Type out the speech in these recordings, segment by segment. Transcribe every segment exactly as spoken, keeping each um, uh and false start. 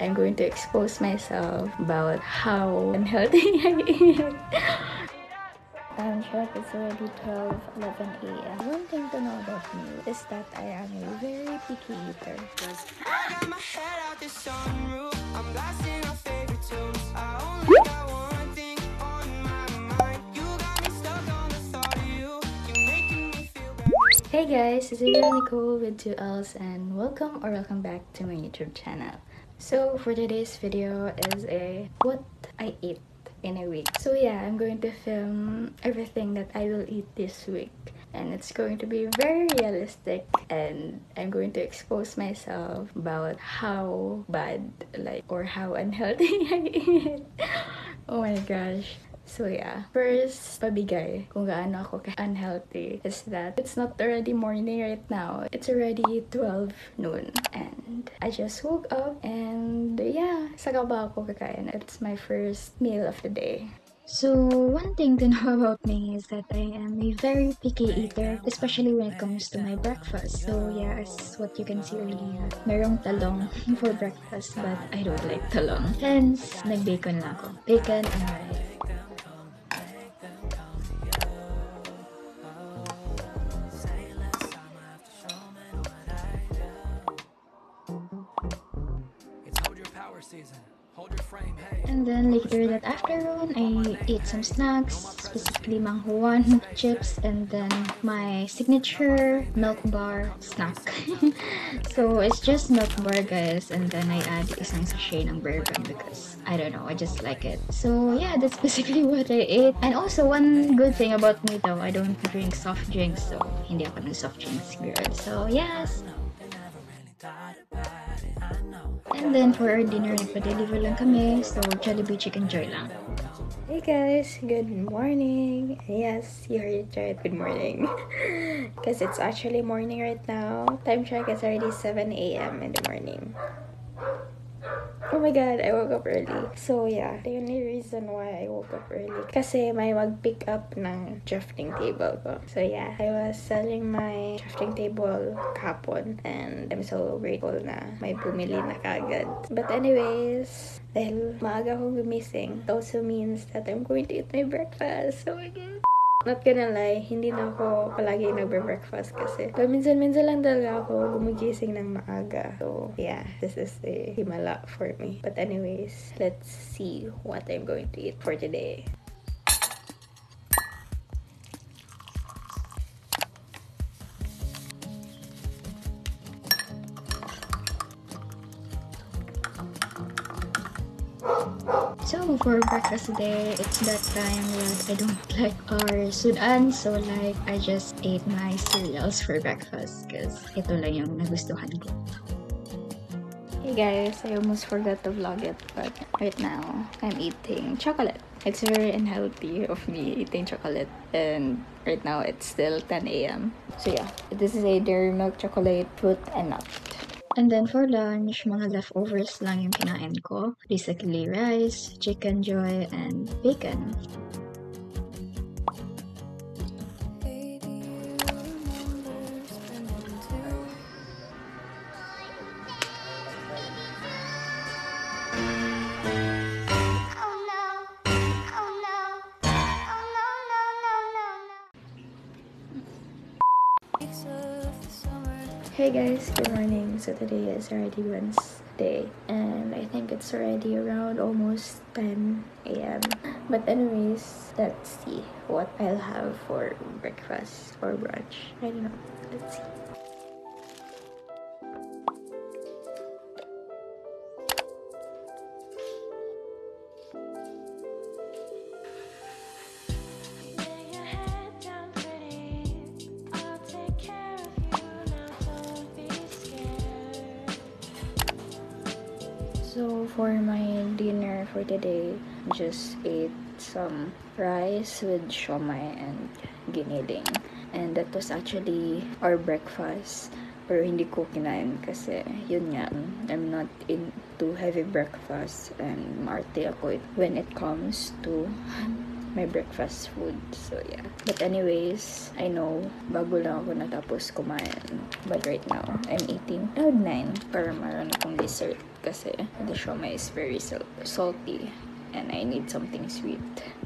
I'm going to expose myself about how unhealthy I am. I'm sure it's already twelve, eleven A M One thing to know about me is that I am a very picky eater. Hey guys, this is Yana Nicole with two L's and welcome or welcome back to my YouTube channel. So for today's video is a what I ate in a week. So yeah, I'm going to film everything that I will eat this week, and it's going to be very realistic, and I'm going to expose myself about how bad like or how unhealthy I eat. Oh my gosh. So yeah, first pabigay kung gaano ako unhealthy is that it's not already morning right now. It's already twelve noon and I just woke up, and yeah, saka ba ako kakain. It's my first meal of the day. So one thing to know about me is that I am a very picky eater, especially when it comes to my breakfast. So yeah, as what you can see earlier, merong talong for breakfast, but I don't like talong. Hence, nag-bacon lang ako. Bacon and rice. And then later that afternoon, I ate some snacks, specifically Mang Juan chips, and then my signature milk bar snack. So it's just milk bar, guys, and then I add isang sachet ng bourbon because I don't know, I just like it. So yeah, that's basically what I ate. And also one good thing about me though, I don't drink soft drinks, so hindi ako ng soft drinks girl. So yes. And then for our dinner, nagpa-deliver lang kami, so Jollibee Chicken Joy lang. Hey guys, good morning! Yes, you heard it right, good morning. Because it's actually morning right now. Time check is already seven A M in the morning. Oh my god, I woke up early. So yeah, the only reason why I woke up early kasi may mag-pick up ng drafting table ko. So yeah, I was selling my drafting table kahapon, and I'm so grateful na may bumili na kagad. But anyways, dahil maaga akong gumising, it also means that I'm going to eat my breakfast. So again, not gonna lie, hindi na ako palagi nagbe-breakfast kasi minsan-minsan lang talaga ako gumigising ng maaga. So yeah, this is a himala for me. But anyways, let's see what I'm going to eat for today. So for breakfast today, it's that time that I don't like our sudan, so like I just ate my cereals for breakfast because ito lang yung nagustuhan ko. Hey guys, I almost forgot to vlog it, but right now I'm eating chocolate. It's very unhealthy of me eating chocolate, and right now it's still ten A M So yeah, this is a Dairy Milk chocolate fruit and nut. And then for lunch, mga leftovers lang yung kinain ko. Basically rice, Chicken Joy, and bacon. Hey guys, good morning. So today is already Wednesday, and I think it's already around almost ten A M But anyways, let's see what I'll have for breakfast or brunch. I don't know. Let's see. So for my dinner for today, I just ate some rice with siomai and giniling, and that was actually our breakfast. Pero hindi ko kinain kasi yun nga, I'm not into heavy breakfast, and maarte ako when it comes to my breakfast food. So yeah, but anyways, I know bago lang ako natapos kumain, but right now I'm eating around nine para maroon akong dessert. kasi the shawmai is very salty and I need something sweet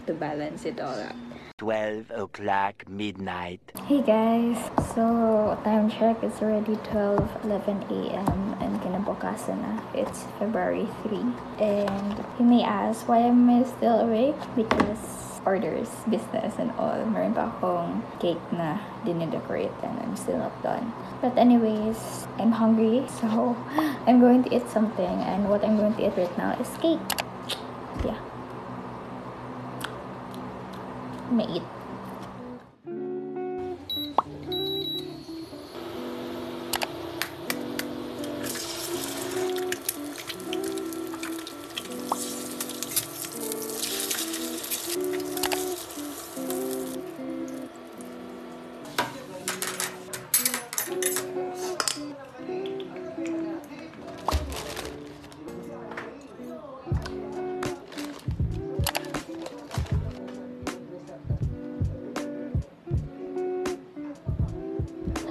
to balance it all out. twelve o'clock midnight. Hey guys! So, time check is already twelve eleven a m and kinabukasan na. It's February third. And you may ask, why am I still awake? Because orders, business, and all. Meron pa akong cake na dinidecorate and I'm still not done. But anyways, I'm hungry, so I'm going to eat something, and what I'm going to eat right now is cake. Yeah. I'm gonna eat.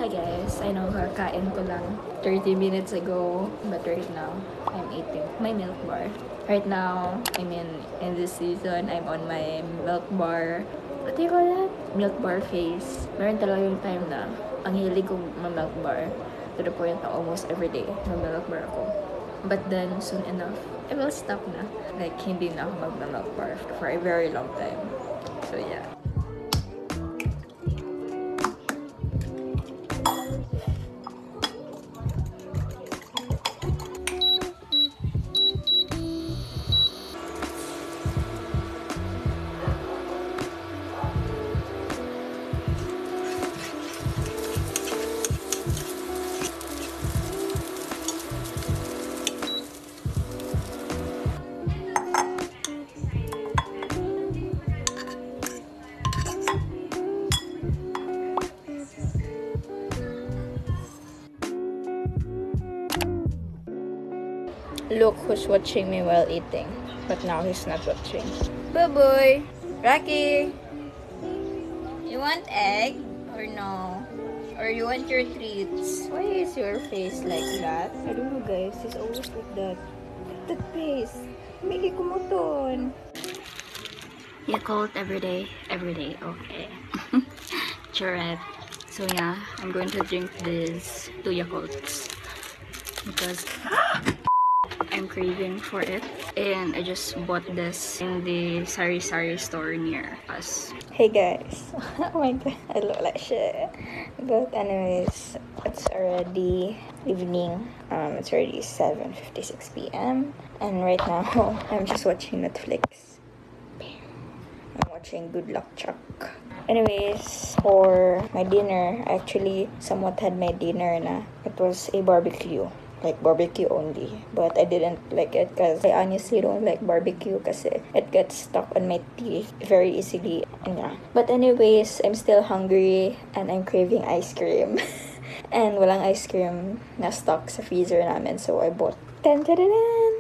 Hi guys, I know kakain ko lang thirty minutes ago, but right now, I'm eating my milk bar. Right now, I mean, in this season, I'm on my milk bar. What do you call that? Milk bar phase. Meron talaga yung time na ang hilig kong ma-milk bar to the point na almost everyday ma-milk bar ako. But then, soon enough, I will stop na. Like, hindi na ako mag-milk bar for a very long time. So yeah. Look who's watching me while eating, but now he's not watching. Boo-boo! Rocky! You want egg? Or no? Or you want your treats? Why is your face like that? I don't know guys, he's always like that. That face! Make it kumuton! Yakult every day. Every day, okay. Charette. So yeah, I'm going to drink these two Yakults. Because... I'm craving for it, and I just bought this in the sari sari store near us. Hey guys, oh my god, I look like shit. But anyways, it's already evening. Um, it's already seven fifty-six p m and right now I'm just watching Netflix. I'm watching Good Luck Chuck. Anyways, for my dinner, I actually somewhat had my dinner na. It was a barbecue. Like barbecue only, but I didn't like it because I honestly don't like barbecue because it gets stuck on my teeth very easily. And yeah. But anyways, I'm still hungry and I'm craving ice cream. And walang ice cream na stock sa freezer namin, so I bought ten ten ten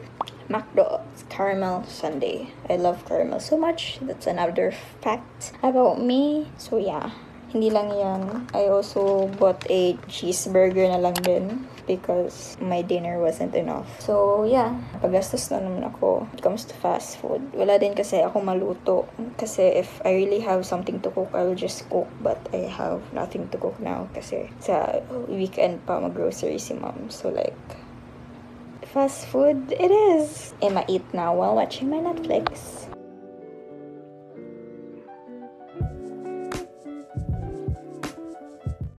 McDonald's caramel sundae. I love caramel so much. That's another fact about me. So yeah. Hindi lang yan. I also bought a cheeseburger na lang din because my dinner wasn't enough. So yeah, pagastos na naman ako. It comes to fast food. Wala din kasi ako maluto. Kasi if I really have something to cook, I will just cook. But I have nothing to cook now kasi sa weekend pa mag-grocery si mom. So like, fast food it is. I ma-eat now while watching my Netflix.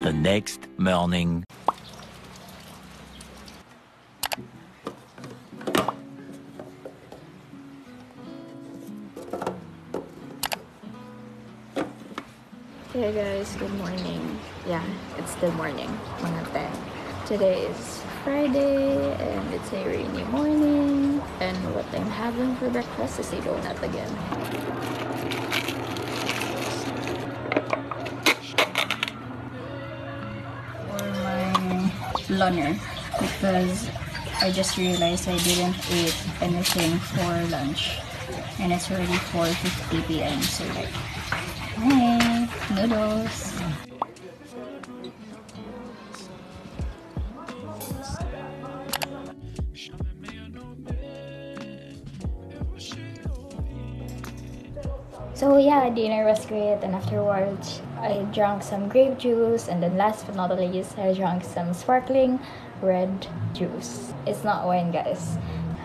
The next morning. Hey guys, good morning. Yeah, it's still morning. Today is Friday and it's a rainy morning. And what I'm having for breakfast is a donut again. Lunner because I just realized I didn't eat anything for lunch and it's already four fifty p m so like, hey, noodles. So yeah, dinner was great, and afterwards I drank some grape juice, and then last but not least, I drank some sparkling red juice. It's not wine, guys.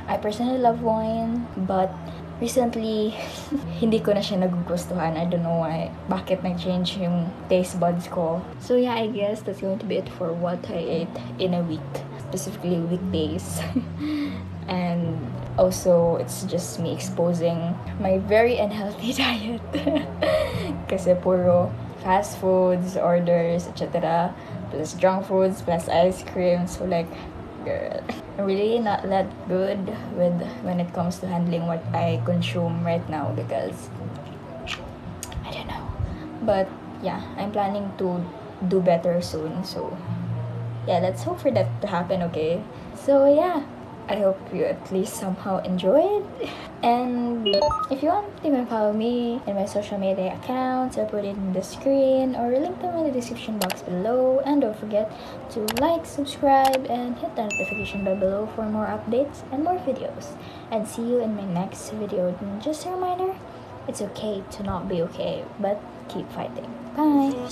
I personally love wine, but recently hindi ko na siya nagugustuhan. I don't know why. Bakit nag-change yung taste buds ko. So yeah, I guess that's going to be it for what I ate in a week. Specifically weekdays. And also, it's just me exposing my very unhealthy diet. Kasi puro fast foods, orders, et cetera. Plus drunk foods, plus ice cream. So like, girl, I'm really not that good with when it comes to handling what I consume right now because I don't know. But yeah, I'm planning to do better soon. So yeah, let's hope for that to happen, okay? So yeah. I hope you at least somehow enjoyed. And if you want, you can follow me in my social media accounts. I'll put it in the screen or link them in the description box below. And don't forget to like, subscribe, and hit the notification bell below for more updates and more videos. And see you in my next video. And just a reminder, it's okay to not be okay, but keep fighting. Bye!